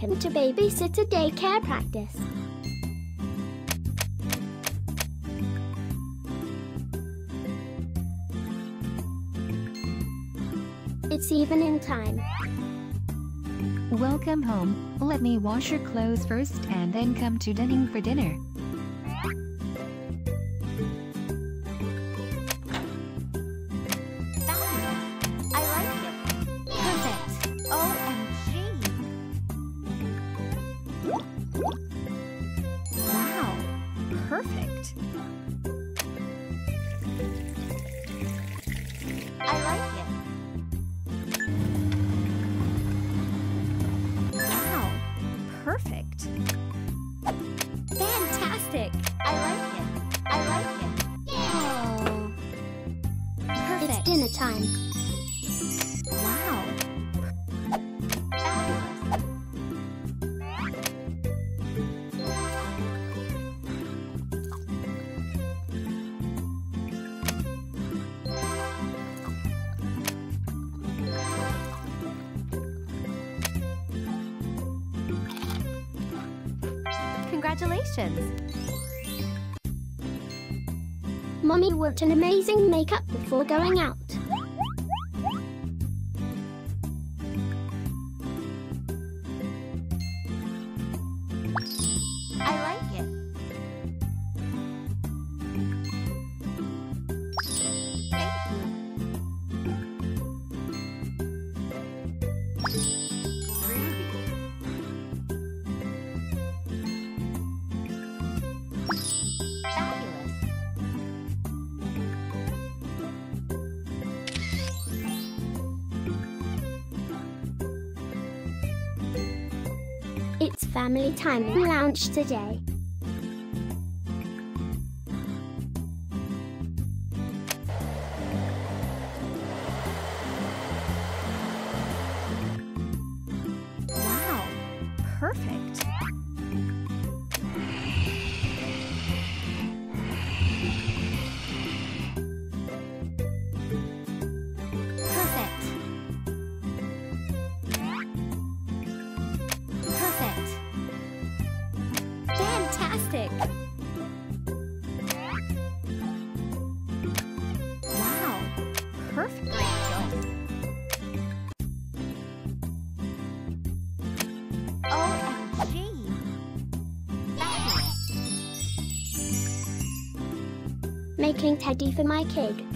welcome to Babysitter Daycare Practice. It's evening time. Welcome home. Let me wash your clothes first and then come to dining for dinner. Perfect. I like it. Wow, perfect. Fantastic. I like it. I like it. Oh, perfect. It's dinner time. Wow. Congratulations! Mommy worked an amazing makeup before going out. I like it. Thank you. Ruby. It's family time in lounge today. Wow, perfect. Fantastic! Wow! Perfect! OMG! Making teddy for my kid.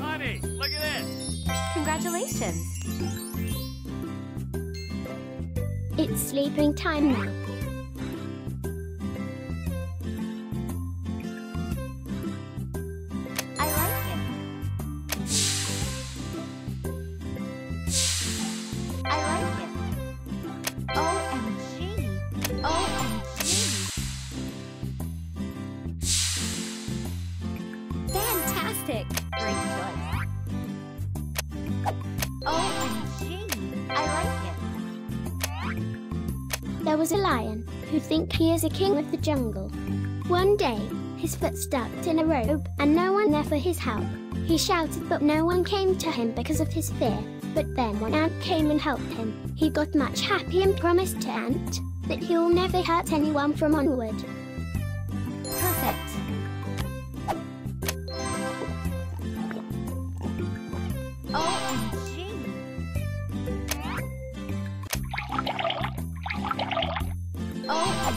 Honey, look at this! Congratulations! It's sleeping time now. Great choice. OMG! I like it. There was a lion who thinks he is a king of the jungle. One day, his foot stuck in a rope and no one there for his help. He shouted but no one came to him because of his fear. But then one ant came and helped him. He got much happy and promised to Ant that he'll never hurt anyone from onward. Perfect. OMG! OMG! Perfect! Oh!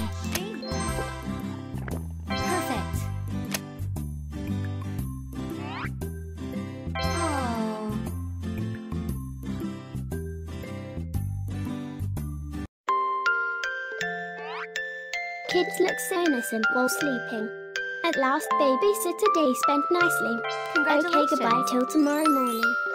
Kids look so innocent while sleeping. At last, babysitter day spent nicely. Congratulations. Okay, goodbye till tomorrow morning.